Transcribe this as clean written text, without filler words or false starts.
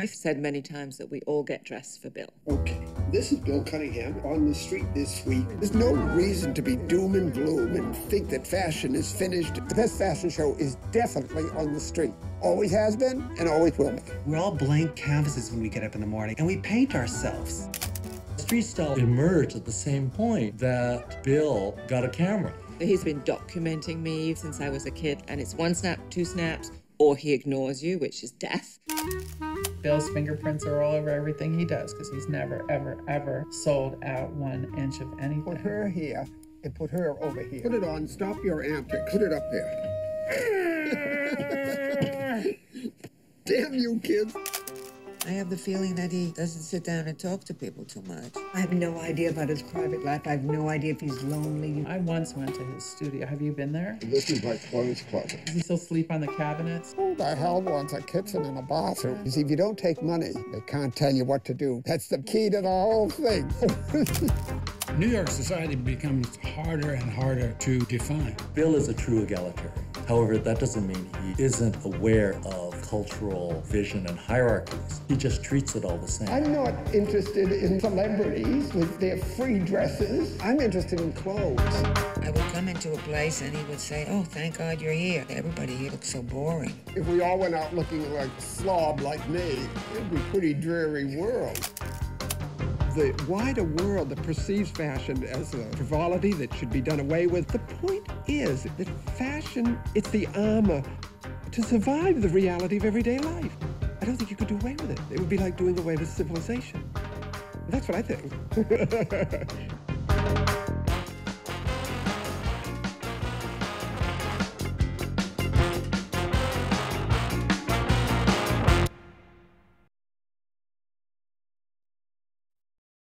I've said many times that we all get dressed for Bill. Okay, this is Bill Cunningham on the street this week. There's no reason to be doom and gloom and think that fashion is finished. The best fashion show is definitely on the street. Always has been and always will be. We're all blank canvases when we get up in the morning and we paint ourselves. Street style emerged at the same point that Bill got a camera. He's been documenting me since I was a kid, and it's one snap, two snaps, or he ignores you, which is death. Bill's fingerprints are all over everything he does because he's never, ever, ever sold out 1 inch of anything. Put her here and put her over here. Put it on, stop your antics, put it up there. Damn you, kids. I have the feeling that he doesn't sit down and talk to people too much. I have no idea about his private life. I have no idea if he's lonely. I once went to his studio. Have you been there? This is my clothes closet. Does he still sleep on the cabinets? Who the hell wants a kitchen and a bathroom? You see, if you don't take money, they can't tell you what to do. That's the key to the whole thing. New York society becomes harder and harder to define. Bill is a true egalitarian. However, that doesn't mean he isn't aware of cultural vision and hierarchies. He just treats it all the same. I'm not interested in celebrities with their free dresses. I'm interested in clothes. I would come into a place and he would say, "Oh, thank God you're here. Everybody here looks so boring." If we all went out looking like slob like me, it'd be a pretty dreary world. The wider world that perceives fashion as a frivolity that should be done away with. The point is that fashion, it's the armor to survive the reality of everyday life. I don't think you could do away with it. It would be like doing away with civilization. That's what I think.